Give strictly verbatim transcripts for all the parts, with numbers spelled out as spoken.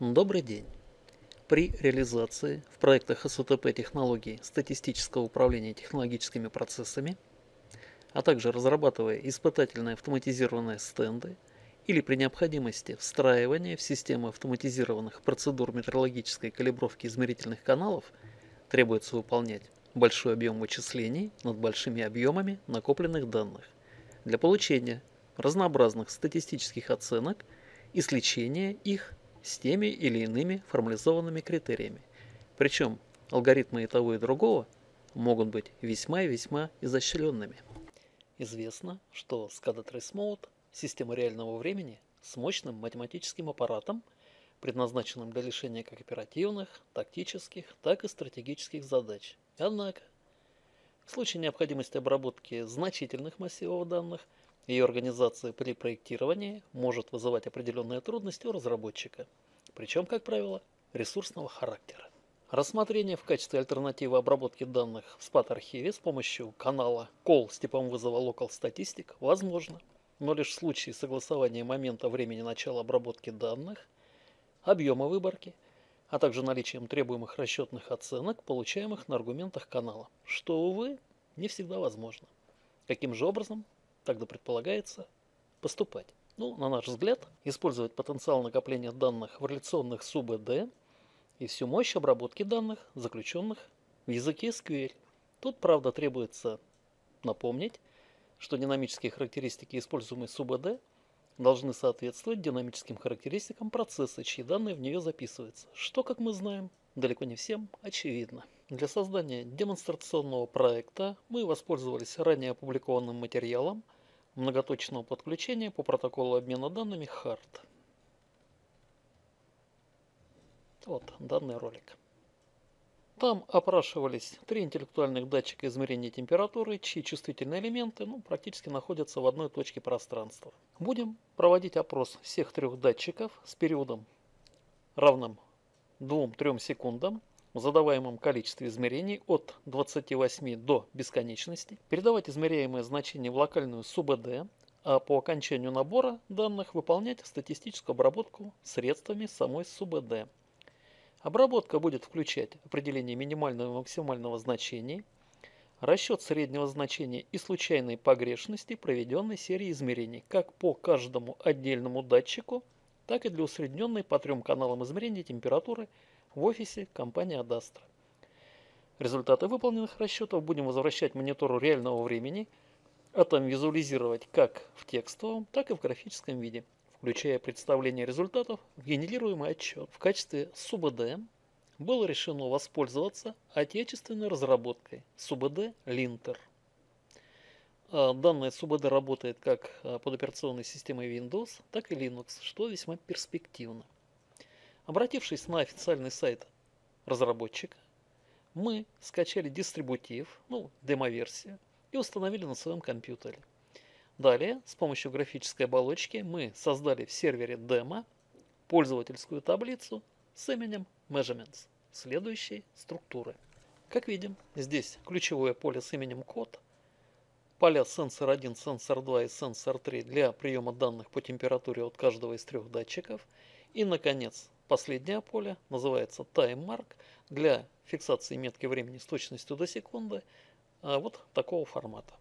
Добрый день! При реализации в проектах эс у тэ пэ технологий статистического управления технологическими процессами, а также разрабатывая испытательные автоматизированные стенды или при необходимости встраивания в систему автоматизированных процедур метрологической калибровки измерительных каналов, требуется выполнять большой объем вычислений над большими объемами накопленных данных для получения разнообразных статистических оценок и сличения их с теми или иными формализованными критериями. Причем алгоритмы и того и другого могут быть весьма и весьма изощренными. Известно, что скада Trace Mode – система реального времени с мощным математическим аппаратом, предназначенным для решения как оперативных, тактических, так и стратегических задач. Однако, в случае необходимости обработки значительных массивов данных, ее организация при проектировании может вызывать определенные трудности у разработчика, причем, как правило, ресурсного характера. Рассмотрение в качестве альтернативы обработки данных в спад-архиве с помощью канала Call с типом вызова LocalStatistics возможно, но лишь в случае согласования момента времени начала обработки данных, объема выборки, а также наличием требуемых расчетных оценок, получаемых на аргументах канала, что, увы, не всегда возможно. Каким же образом тогда предполагается поступать? Ну, на наш взгляд, использовать потенциал накопления данных в реляционных СУБД и всю мощь обработки данных, заключенных в языке эс ку эль. Тут, правда, требуется напомнить, что динамические характеристики, используемые СУБД, должны соответствовать динамическим характеристикам процесса, чьи данные в нее записываются, что, как мы знаем, далеко не всем очевидно. Для создания демонстрационного проекта мы воспользовались ранее опубликованным материалом многоточного подключения по протоколу обмена данными харт. Вот данный ролик. Там опрашивались три интеллектуальных датчика измерения температуры, чьи чувствительные элементы ну, практически находятся в одной точке пространства. Будем проводить опрос всех трех датчиков с периодом, равным двум-трем секундам, в задаваемом количестве измерений от двадцати восьми до бесконечности, передавать измеряемое значение в локальную СУБД, а по окончанию набора данных выполнять статистическую обработку средствами самой СУБД. Обработка будет включать определение минимального и максимального значений, расчет среднего значения и случайные погрешности проведенной серии измерений, как по каждому отдельному датчику, так и для усредненной по трем каналам измерения температуры в офисе компании Adastra. Результаты выполненных расчетов будем возвращать монитору реального времени, а там визуализировать как в текстовом, так и в графическом виде, включая представление результатов в генерируемый отчет. В качестве СУБД было решено воспользоваться отечественной разработкой СУБД Линтер. Данная СУБД работает как под операционной системой Windows, так и Linux, что весьма перспективно. Обратившись на официальный сайт разработчика, мы скачали дистрибутив, ну, демоверсию, и установили на своем компьютере. Далее, с помощью графической оболочки мы создали в сервере демо пользовательскую таблицу с именем Measurements следующей структуры. Как видим, здесь ключевое поле с именем код, поля сенсор один, сенсор два и сенсор три для приема данных по температуре от каждого из трех датчиков. И, наконец, последнее поле называется TimeMark для фиксации метки времени с точностью до секунды вот такого формата.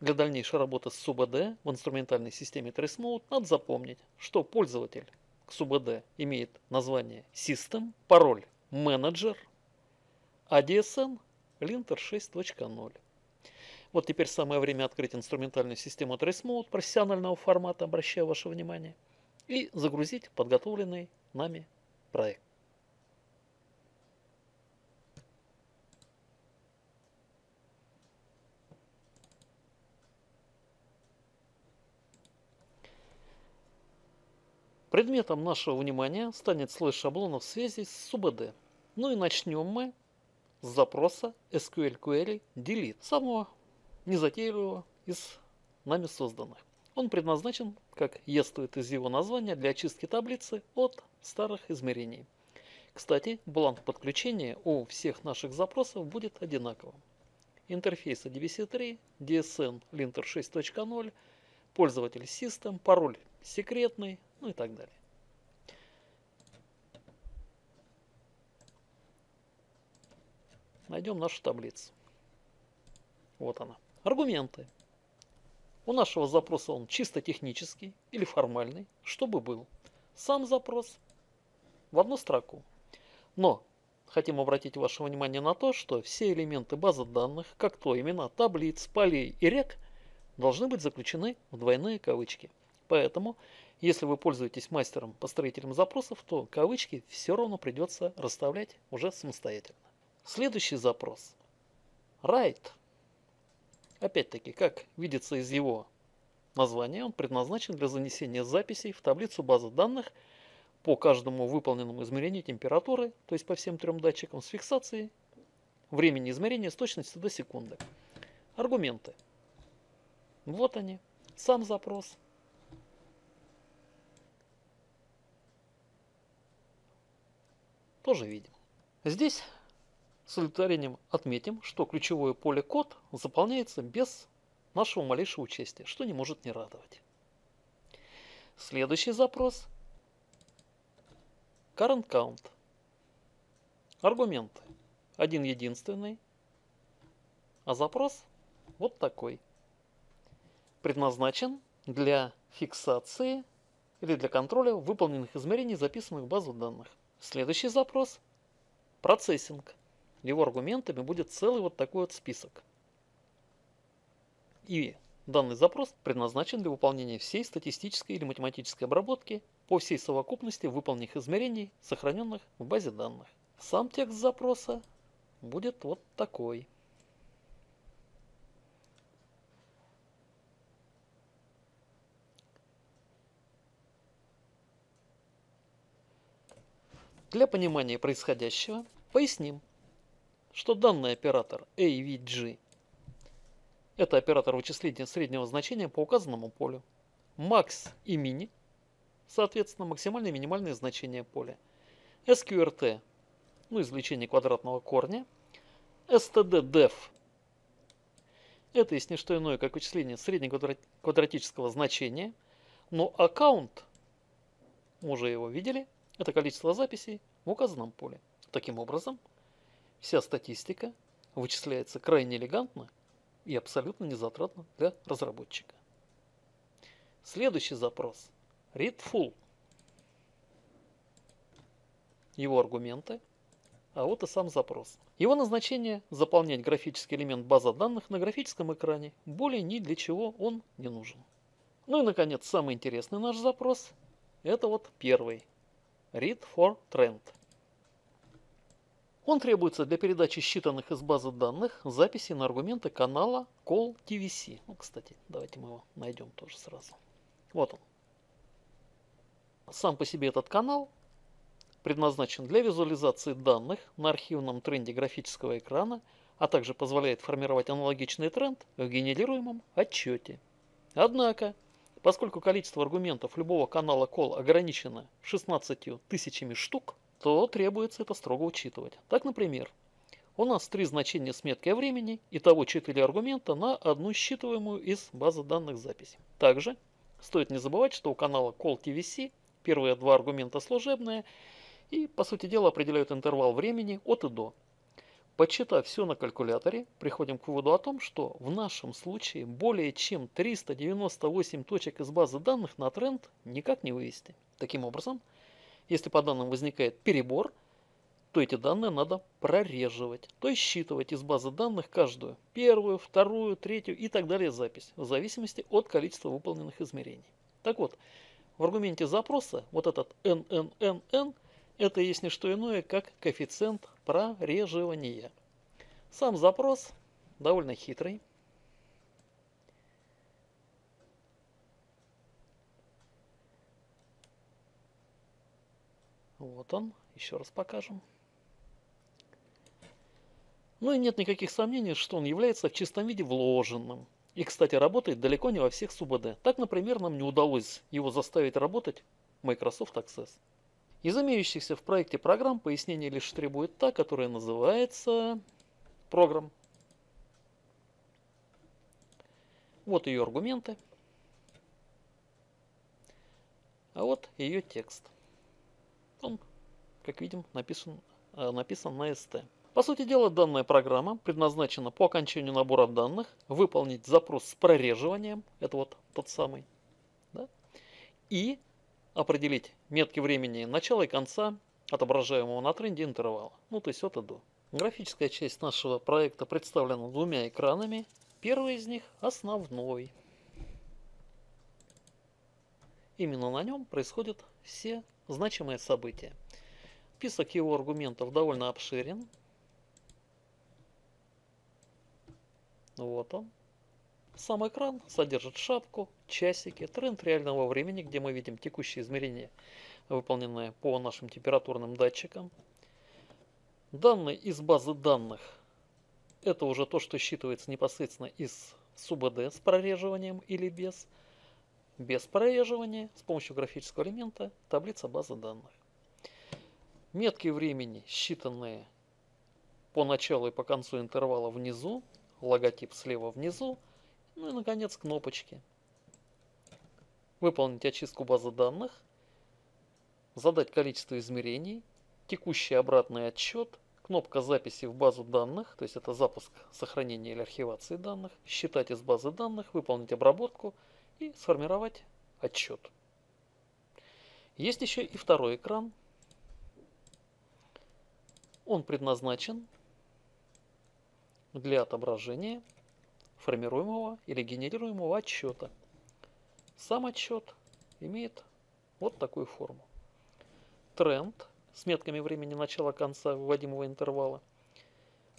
Для дальнейшей работы с СУБД в инструментальной системе Trace Mode надо запомнить, что пользователь к СУБД имеет название System, пароль Manager, эй ди эс эн Linter шесть точка ноль. Вот теперь самое время открыть инструментальную систему Trace Mode профессионального формата, обращаю ваше внимание, и загрузить подготовленный нами проект. Предметом нашего внимания станет слой шаблонов в связи с СУБД. Ну и начнем мы с запроса эс ку эль Query Delete, самого незатейливого из нами созданных. Он предназначен, как яствует из его названия, для очистки таблицы от старых измерений. Кстати, бланк подключения у всех наших запросов будет одинаковым. Интерфейс эй ди ви си три, ди эс эн Linter шесть точка ноль, пользователь System, пароль секретный, ну и так далее. найдем нашу таблицу. Вот она. Аргументы. У нашего запроса он чисто технический или формальный, чтобы был сам запрос в одну строку. Но хотим обратить ваше внимание на то, что все элементы базы данных, как то имена таблиц, полей и рек, должны быть заключены в двойные кавычки. Поэтому, если вы пользуетесь мастером по строителям запросов, то кавычки все равно придется расставлять уже самостоятельно. Следующий запрос. Write. Опять-таки, как видится из его названия, он предназначен для занесения записей в таблицу базы данных по каждому выполненному измерению температуры, то есть по всем трем датчикам с фиксацией времени измерения с точностью до секунды. Аргументы. Вот они. Сам запрос. Тоже видим. Здесь с удовлетворением отметим, что ключевое поле код заполняется без нашего малейшего участия, что не может не радовать. Следующий запрос. Current count. Аргументы. Один единственный. А запрос вот такой. Предназначен для фиксации или для контроля выполненных измерений, записанных в базу данных. Следующий запрос – процессинг. Его аргументами будет целый вот такой вот список. И данный запрос предназначен для выполнения всей статистической или математической обработки по всей совокупности выполненных измерений, сохраненных в базе данных. Сам текст запроса будет вот такой. Для понимания происходящего поясним, что данный оператор эй ви джи – это оператор вычисления среднего значения по указанному полю. Max и Min, соответственно, максимальное и минимальное значение поля. эс кью эр ти – ну, извлечение квадратного корня. эс ти ди ди и ви – это, если не что иное, как вычисление среднеквадратического значения. Но аккаунт, мы уже его видели, это количество записей в указанном поле. Таким образом, вся статистика вычисляется крайне элегантно и абсолютно незатратно для разработчика. Следующий запрос. ReadFull. Его аргументы. А вот и сам запрос. Его назначение – заполнять графический элемент базы данных на графическом экране. Более ни для чего он не нужен. Ну и, наконец, самый интересный наш запрос. Это вот первый. ReadForTrend. Он требуется для передачи считанных из базы данных записей на аргументы канала Call ти ви си. Ну, кстати, давайте мы его найдем тоже сразу. Вот он. Сам по себе этот канал предназначен для визуализации данных на архивном тренде графического экрана, а также позволяет формировать аналогичный тренд в генерируемом отчете. Однако, поскольку количество аргументов любого канала Call ограничено шестнадцатью тысячами штук, то требуется это строго учитывать. Так, например, у нас три значения с меткой времени, итого четыре аргумента на одну считываемую из базы данных запись. Также стоит не забывать, что у канала Call ти ви си первые два аргумента служебные и, по сути дела, определяют интервал времени от и до. Подсчитав все на калькуляторе, приходим к выводу о том, что в нашем случае более чем триста девяносто восемь точек из базы данных на тренд никак не вывести. Таким образом, если по данным возникает перебор, то эти данные надо прореживать, то есть считывать из базы данных каждую первую, вторую, третью и так далее запись, в зависимости от количества выполненных измерений. Так вот, в аргументе запроса вот этот эн эн эн эн это есть не что иное, как коэффициент прореживания. Сам запрос довольно хитрый. Вот он, еще раз покажем. Ну и нет никаких сомнений, что он является в чистом виде вложенным. И, кстати, работает далеко не во всех СУБД. Так, например, нам не удалось его заставить работать в Microsoft Access. Из имеющихся в проекте программ пояснение лишь требует та, которая называется программ. Вот ее аргументы. А вот ее текст. Он, как видим, написан, написан на эс тэ. По сути дела, данная программа предназначена по окончанию набора данных выполнить запрос с прореживанием, это вот тот самый, да, и определить метки времени начала и конца отображаемого на тренде интервала, ну то есть от и до. Графическая часть нашего проекта представлена двумя экранами. Первый из них основной. Именно на нем происходят все значимые события. Список его аргументов довольно обширен. Вот он. Сам экран содержит шапку, часики, тренд реального времени, где мы видим текущие измерения, выполненные по нашим температурным датчикам. Данные из базы данных – это уже то, что считывается непосредственно из СУБД с прореживанием или без. Без прореживания с помощью графического элемента таблица базы данных. Метки времени, считанные по началу и по концу интервала внизу, логотип слева внизу, ну и, наконец, кнопочки. Выполнить очистку базы данных, задать количество измерений, текущий обратный отсчет, кнопка записи в базу данных, то есть это запуск сохранения или архивации данных, считать из базы данных, выполнить обработку и сформировать отчет. Есть еще и второй экран. Он предназначен для отображения формируемого или генерируемого отчета. Сам отчет имеет вот такую форму. Тренд с метками времени начала-конца вводимого интервала.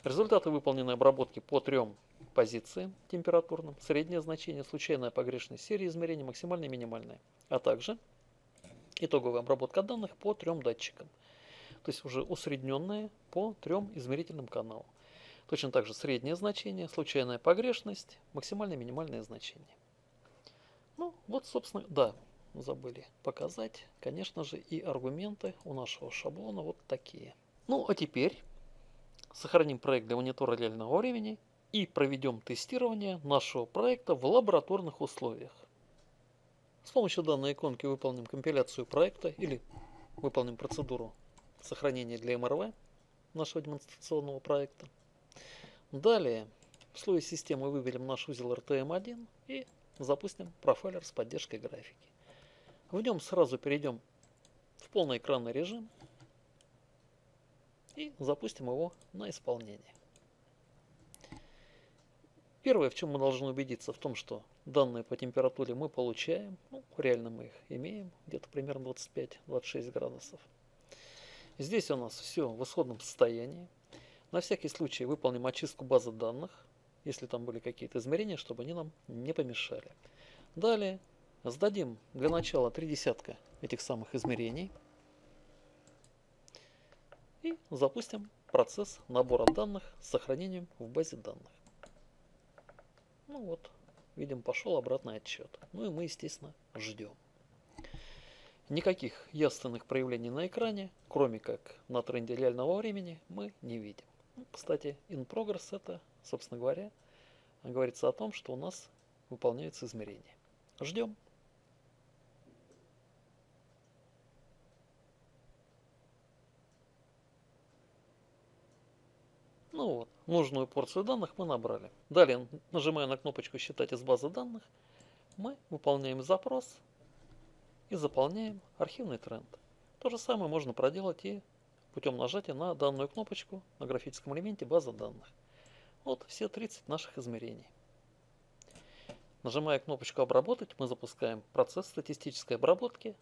Результаты выполненной обработки по трем позициям температурным. Среднее значение, случайная погрешность серии измерений, максимальная и минимальная. А также итоговая обработка данных по трем датчикам. То есть уже усредненные по трем измерительным каналам. Точно так же среднее значение, случайная погрешность, максимальное и минимальное значение. Ну, вот, собственно, да, забыли показать. Конечно же, и аргументы у нашего шаблона вот такие. Ну, а теперь сохраним проект для монитора реального времени и проведем тестирование нашего проекта в лабораторных условиях. С помощью данной иконки выполним компиляцию проекта или выполним процедуру сохранения для эм эр вэ нашего демонстрационного проекта. Далее в слое системы выберем наш узел эр тэ эм один и запустим профайлер с поддержкой графики. В нем сразу перейдем в полноэкранный режим и запустим его на исполнение. Первое, в чем мы должны убедиться, в том, что данные по температуре мы получаем, ну, реально мы их имеем, где-то примерно двадцать пять — двадцать шесть градусов. Здесь у нас все в исходном состоянии. На всякий случай выполним очистку базы данных, если там были какие-то измерения, чтобы они нам не помешали. Далее сдадим для начала три десятка этих самых измерений и запустим процесс набора данных с сохранением в базе данных. Ну вот, видим, пошел обратный отсчет. Ну и мы, естественно, ждем. Никаких явственных проявлений на экране, кроме как на тренде реального времени, мы не видим. Кстати, in progress — это, собственно говоря, говорится о том, что у нас выполняются измерения. Ждем. Ну вот, нужную порцию данных мы набрали. Далее, нажимая на кнопочку «Считать из базы данных», мы выполняем запрос и заполняем архивный тренд. То же самое можно проделать и путем нажатия на данную кнопочку на графическом элементе база данных. Вот все тридцать наших измерений. Нажимая кнопочку «Обработать», мы запускаем процесс статистической обработки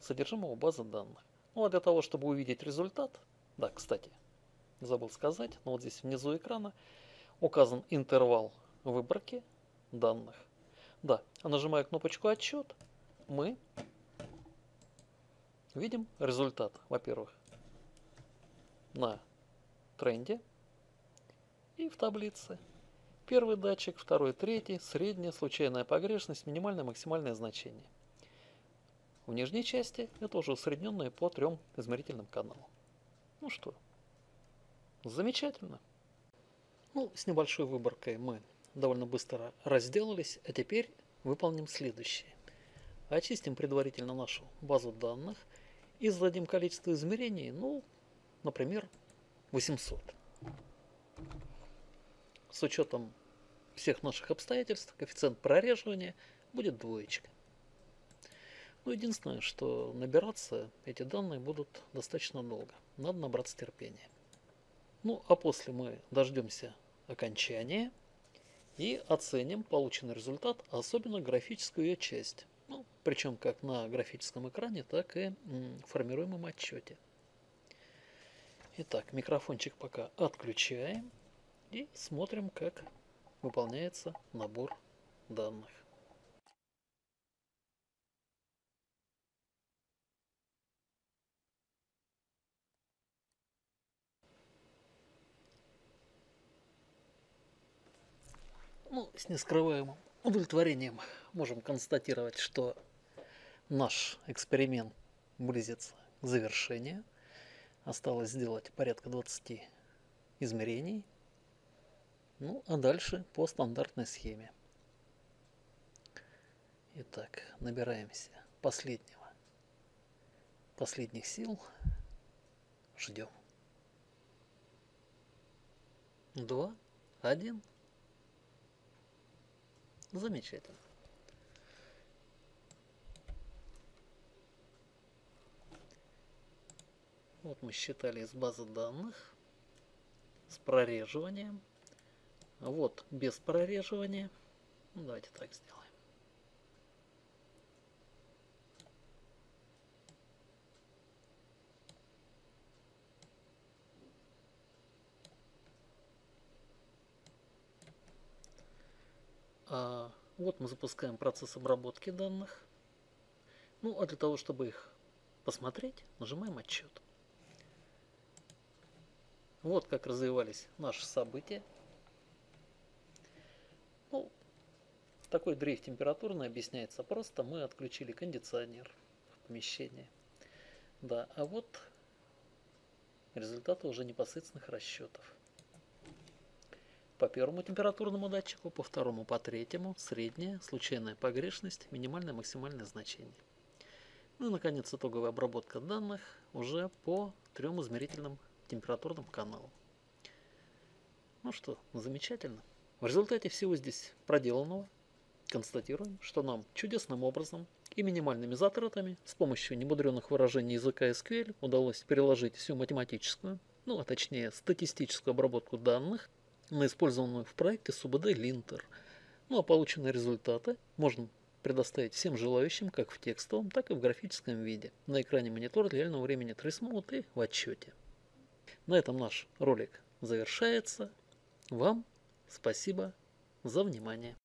содержимого базы данных. Ну а для того, чтобы увидеть результат, да, кстати, забыл сказать, но вот здесь внизу экрана указан интервал выборки данных. Да, а нажимая кнопочку «Отчет», мы видим результат, во-первых, на тренде и в таблице. Первый датчик, второй, третий, средняя, случайная погрешность, минимальное, максимальное значение. В нижней части это уже усредненные по трем измерительным каналам. Ну что, замечательно. Ну, с небольшой выборкой мы довольно быстро разделались, а теперь выполним следующее. Очистим предварительно нашу базу данных и зададим количество измерений, ну, например, восемьсот. С учетом всех наших обстоятельств коэффициент прореживания будет двоечка. Но единственное, что набираться эти данные будут достаточно долго. Надо набраться терпения. Ну, а после мы дождемся окончания и оценим полученный результат, особенно графическую ее часть. Ну, причем как на графическом экране, так и в формируемом отчете. Итак, микрофончик пока отключаем и смотрим, как выполняется набор данных. Ну, с нескрываемым удовлетворением можем констатировать, что наш эксперимент близится к завершению. Осталось сделать порядка двадцати измерений. Ну, а дальше по стандартной схеме. Итак, набираемся последнего, последних сил. Ждем. Два, один. Замечательно. Вот мы считали из базы данных с прореживанием. Вот без прореживания. Ну, давайте так сделаем. А вот мы запускаем процесс обработки данных. Ну, а для того, чтобы их посмотреть, нажимаем отчет. Вот как развивались наши события. Ну, такой дрейф температурный объясняется просто. Мы отключили кондиционер в помещении. Да, а вот результаты уже непосредственных расчетов. По первому температурному датчику, по второму, по третьему, средняя, случайная погрешность, минимальное, максимальное значение. Ну и, наконец, итоговая обработка данных уже по трем измерительным температурным каналам. Ну что, замечательно. В результате всего здесь проделанного констатируем, что нам чудесным образом и минимальными затратами с помощью немудренных выражений языка эс ку эль удалось переложить всю математическую, ну а точнее статистическую обработку данных на использованную в проекте СУБД Линтер. Ну а полученные результаты можно предоставить всем желающим как в текстовом, так и в графическом виде на экране монитора реального времени Trace Mode и в отчете. На этом наш ролик завершается. Вам спасибо за внимание.